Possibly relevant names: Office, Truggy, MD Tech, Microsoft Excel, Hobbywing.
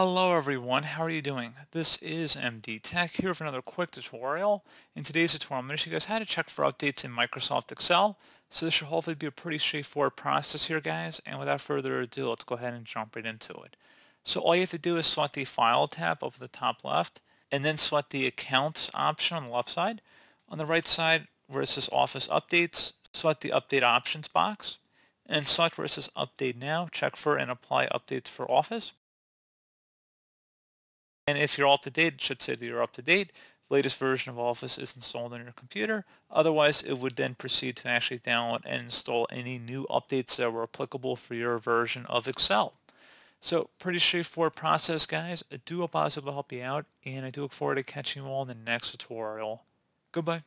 Hello everyone, how are you doing? This is MD Tech here for another quick tutorial. In today's tutorial, I'm going to show you guys how to check for updates in Microsoft Excel. So this should hopefully be a pretty straightforward process here, guys, and without further ado, let's go ahead and jump right into it. So all you have to do is select the File tab up at the top left, and then select the Accounts option on the left side. On the right side, where it says Office Updates, select the Update Options box, and select where it says Update Now, check for and apply updates for Office. And if you're up to date, it should say that you're up to date. The latest version of Office is installed on your computer. Otherwise, it would then proceed to actually download and install any new updates that were applicable for your version of Excel. So pretty straightforward process, guys. I do hope I was able to help you out, and I do look forward to catching you all in the next tutorial. Goodbye.